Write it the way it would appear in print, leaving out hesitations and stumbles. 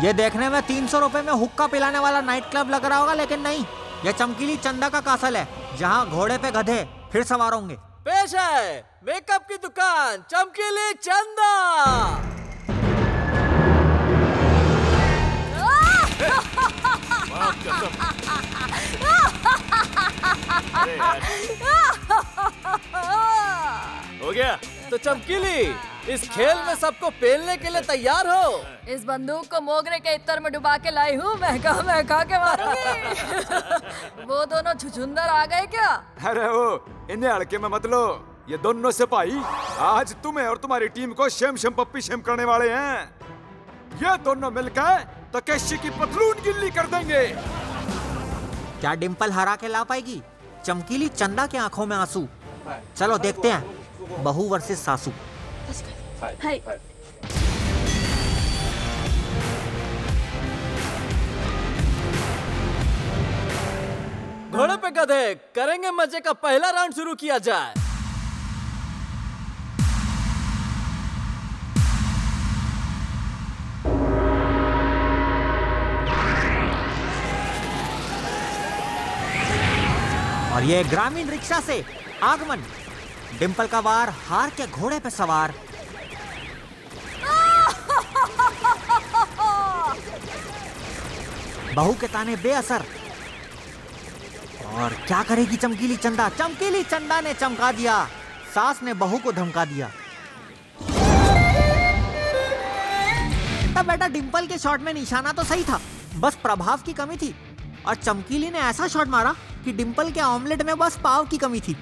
ये देखने में 300 रुपए में हुक्का पिलाने वाला नाइट क्लब लग रहा होगा, लेकिन नहीं, ये चमकीली चंदा का कासल है जहाँ घोड़े पे गधे फिर सवार होंगे। पेश है मेकअप की दुकान चमकीली चंदा। हो गया तो चमकीली, इस खेल में सबको पेलने के लिए तैयार हो? इस बंदूक को मोगरे के इत्र में डुबा के लाई हूँ, महका महका के मारूंगी। वो दोनों छुछुंदर आ गए क्या? अरे वो इन्हें हड़के में मत लो, ये दोनों सिपाही आज तुम्हें और तुम्हारी टीम को शेम शेम पप्पी शेम करने वाले हैं। ये दोनों मिलकर तकेशी की पतलून गिल्ली कर देंगे। क्या डिम्पल हरा के ला पाएगी? चमकीली चंदा की आंखों में आंसू। चलो देखते हैं, बहू वर्सेस सासू। घोड़े पे गधे करेंगे मजे का पहला राउंड शुरू किया जाए। और ये ग्रामीण रिक्शा से आगमन, डिम्पल का वार हार के घोड़े पे सवार। बहू के ताने बेअसर, और क्या करेगी चमकीली चंदा? चमकीली चंदा ने चमका दिया, सास ने बहू को धमका दिया। तब बेटा डिम्पल के शॉट में निशाना तो सही था, बस प्रभाव की कमी थी, और चमकीली ने ऐसा शॉट मारा कि डिम्पल के ऑमलेट में बस पाव की कमी थी।